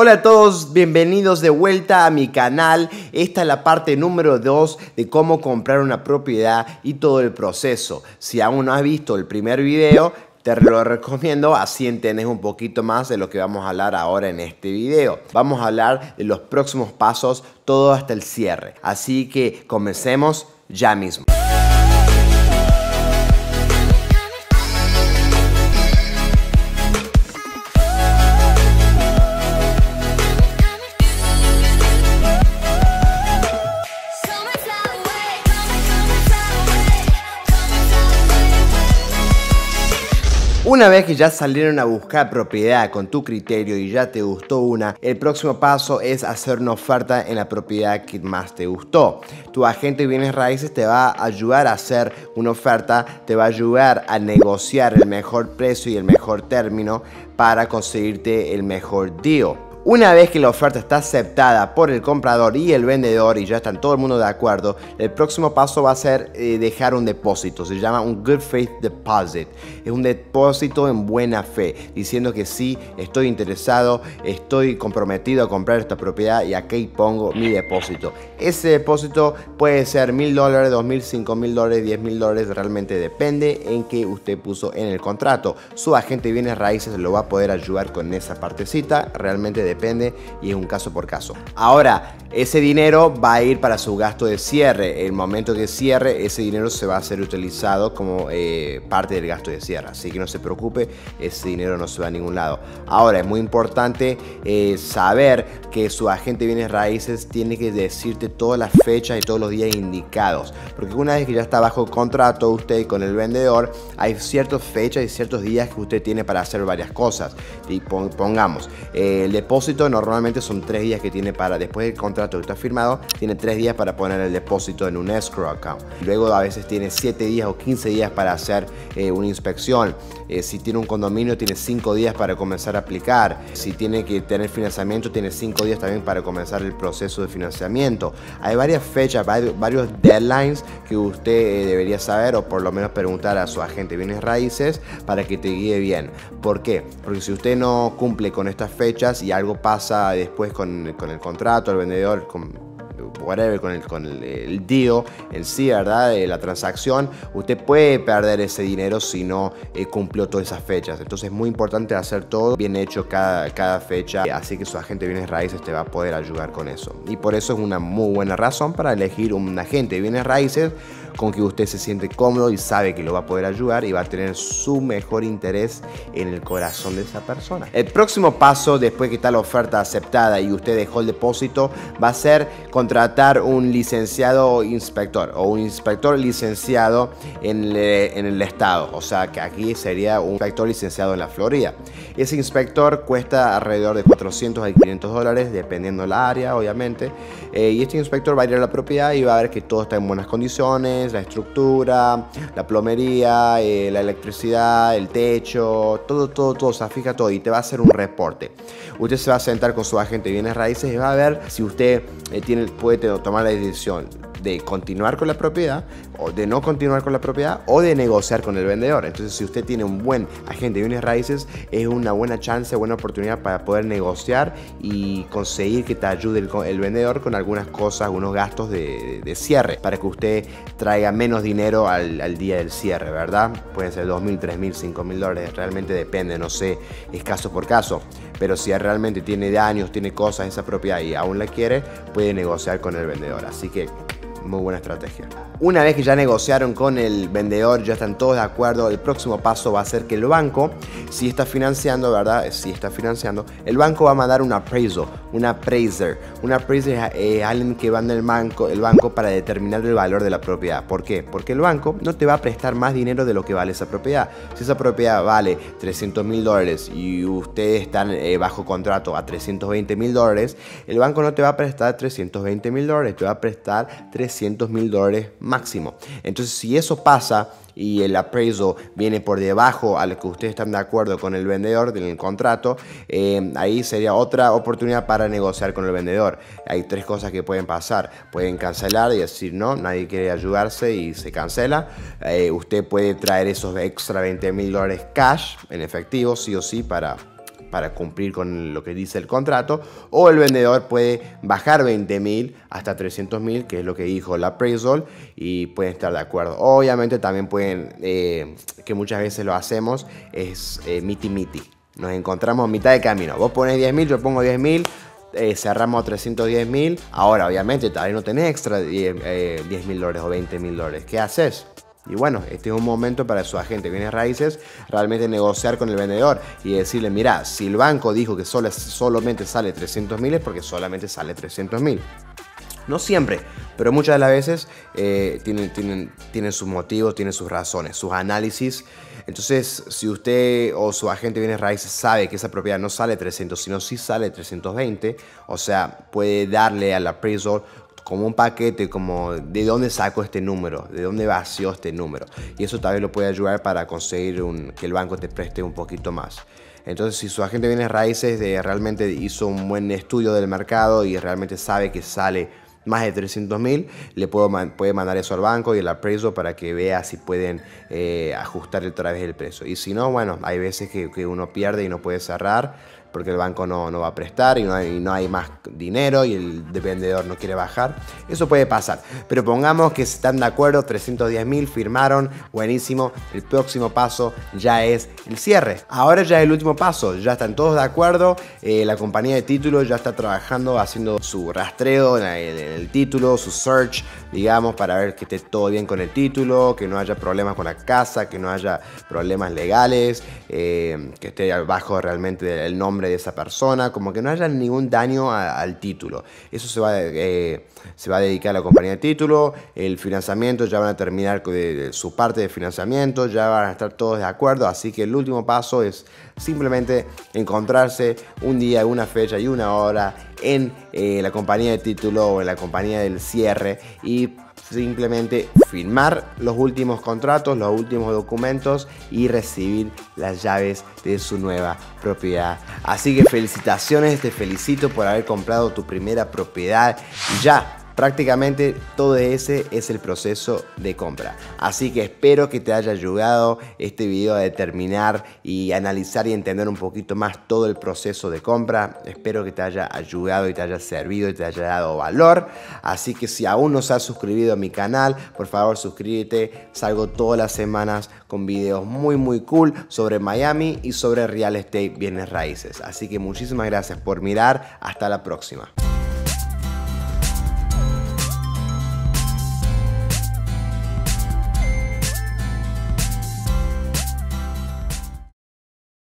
Hola a todos, bienvenidos de vuelta a mi canal. Esta es la parte número 2 de cómo comprar una propiedad y todo el proceso. Si aún no has visto el primer video, te lo recomiendo, así entiendes un poquito más de lo que vamos a hablar ahora en este video. Vamos a hablar de los próximos pasos, todo hasta el cierre. Así que comencemos ya mismo. Una vez que ya salieron a buscar propiedad con tu criterio y ya te gustó una, el próximo paso es hacer una oferta en la propiedad que más te gustó. Tu agente de bienes raíces te va a ayudar a hacer una oferta, te va a ayudar a negociar el mejor precio y el mejor término para conseguirte el mejor deal. Una vez que la oferta está aceptada por el comprador y el vendedor y ya están todo el mundo de acuerdo, el próximo paso va a ser dejar un depósito. Se llama un Good Faith Deposit. Es un depósito en buena fe, diciendo que sí, estoy interesado, estoy comprometido a comprar esta propiedad y aquí pongo mi depósito. Ese depósito puede ser $1,000, $2,000, $5,000, $10,000, realmente depende en qué usted puso en el contrato. Su agente de bienes raíces lo va a poder ayudar con esa partecita, realmente depende y es un caso por caso. Ahora, ese dinero va a ir para su gasto de cierre. El momento que cierre, ese dinero se va a ser utilizado como parte del gasto de cierre. Así que no se preocupe, ese dinero no se va a ningún lado. Ahora, es muy importante saber que su agente de bienes raíces tiene que decirte todas las fechas y todos los días indicados. Porque una vez que ya está bajo contrato usted con el vendedor, hay ciertas fechas y ciertos días que usted tiene para hacer varias cosas. Y pongamos, el depósito normalmente son 3 días que tiene para, después del contrato que está firmado, tiene 3 días para poner el depósito en un escrow account. Luego a veces tiene 7 días o 15 días para hacer una inspección. Si tiene un condominio, tiene 5 días para comenzar a aplicar. Si tiene que tener financiamiento, tiene 5 días también para comenzar el proceso de financiamiento. Hay varias fechas, varios deadlines que usted debería saber o por lo menos preguntar a su agente de bienes raíces para que te guíe bien. ¿Por qué? Porque si usted no cumple con estas fechas y algo pasa después con el contrato, el vendedor, con el deal en sí, ¿verdad? La transacción, usted puede perder ese dinero si no cumplió todas esas fechas. Entonces es muy importante hacer todo bien hecho cada fecha, así que su agente de bienes raíces te va a poder ayudar con eso. Y por eso es una muy buena razón para elegir un agente de bienes raíces con que usted se siente cómodo y sabe que lo va a poder ayudar y va a tener su mejor interés en el corazón de esa persona. El próximo paso, después que está la oferta aceptada y usted dejó el depósito, va a ser contratar un licenciado inspector o un inspector licenciado en el estado. O sea, que aquí sería un inspector licenciado en la Florida. Ese inspector cuesta alrededor de $400 a $500, dependiendo la área, obviamente. Y este inspector va a ir a la propiedad y va a ver que todo está en buenas condiciones, la estructura, la plomería, la electricidad, el techo, todo, o sea, fija todo y te va a hacer un reporte. Usted se va a sentar con su agente de bienes raíces y va a ver si usted puede tomar la decisión de continuar con la propiedad o de no continuar con la propiedad o de negociar con el vendedor. Entonces, si usted tiene un buen agente de bienes raíces, es una buena chance, buena oportunidad para poder negociar y conseguir que te ayude el vendedor con algunas cosas, algunos gastos de cierre, para que usted traiga menos dinero al día del cierre, ¿verdad? Pueden ser $2,000, $3,000, $5,000, realmente depende, no sé, es caso por caso. Pero si realmente tiene daños, tiene cosas esa propiedad y aún la quiere, puede negociar con el vendedor. Así que muy buena estrategia. Una vez que ya negociaron con el vendedor, ya están todos de acuerdo, el próximo paso va a ser que el banco, si está financiando, ¿verdad? Si está financiando, el banco va a mandar un appraisal, un appraiser. Un appraiser es alguien que va en el banco para determinar el valor de la propiedad. ¿Por qué? Porque el banco no te va a prestar más dinero de lo que vale esa propiedad. Si esa propiedad vale $300,000 y ustedes están bajo contrato a $320,000, el banco no te va a prestar $320,000, te va a prestar $300,000 máximo. Entonces, si eso pasa y el appraisal viene por debajo a lo que ustedes están de acuerdo con el vendedor en el contrato, ahí sería otra oportunidad para negociar con el vendedor. Hay 3 cosas que pueden pasar. Pueden cancelar y decir no, nadie quiere ayudarse y se cancela. Usted puede traer esos extra $20,000 cash en efectivo, sí o sí, para para cumplir con lo que dice el contrato, o el vendedor puede bajar 20.000 hasta 300.000, que es lo que dijo el appraisal, y pueden estar de acuerdo. Obviamente también pueden, que muchas veces lo hacemos, es miti-miti. Nos encontramos a mitad de camino. Vos pones 10.000, yo pongo 10.000, cerramos a 310.000. Ahora, obviamente, tal vez no tenés extra $10.000 o $20.000. ¿Qué haces? Y bueno, este es un momento para su agente de bienes raíces realmente negociar con el vendedor y decirle: mira, si el banco dijo que solamente sale 300.000 es porque solamente sale 300.000. No siempre, pero muchas de las veces tienen sus motivos, tienen sus razones, sus análisis. Entonces, si usted o su agente de bienes raíces sabe que esa propiedad no sale 300, sino sí sale 320, o sea, puede darle al appraisal como un paquete, como de dónde saco este número, de dónde vació este número. Y eso tal vez lo puede ayudar para conseguir que el banco te preste un poquito más. Entonces, si su agente de bienes raíces realmente hizo un buen estudio del mercado y realmente sabe que sale más de 300.000, puede mandar eso al banco y el appraisal para que vea si pueden ajustar otra vez el precio. Y si no, bueno, hay veces que uno pierde y no puede cerrar porque el banco no va a prestar y no hay más dinero y el vendedor no quiere bajar. Eso puede pasar. Pero pongamos que están de acuerdo, 310.000, firmaron, buenísimo. El próximo paso ya es el cierre. Ahora ya es el último paso, ya están todos de acuerdo. La compañía de títulos ya está trabajando, haciendo su rastreo en el título, su search, digamos, para ver que esté todo bien con el título, que no haya problemas con la casa, que no haya problemas legales, que esté abajo realmente el nombre de esa persona, como que no haya ningún daño al título. Eso se va a dedicar a la compañía de título. El financiamiento, ya van a terminar su parte de financiamiento, ya van a estar todos de acuerdo, así que el último paso es simplemente encontrarse un día, una fecha y una hora en la compañía de título o en la compañía del cierre y simplemente firmar los últimos contratos, los últimos documentos y recibir las llaves de su nueva propiedad. Así que felicitaciones, te felicito por haber comprado tu primera propiedad. Ya prácticamente todo ese es el proceso de compra. Así que espero que te haya ayudado este video a determinar y analizar y entender un poquito más todo el proceso de compra. Espero que te haya ayudado y te haya servido y te haya dado valor. Así que si aún no se has suscribido a mi canal, por favor suscríbete. Salgo todas las semanas con videos muy muy cool sobre Miami y sobre real estate, bienes raíces. Así que muchísimas gracias por mirar. Hasta la próxima.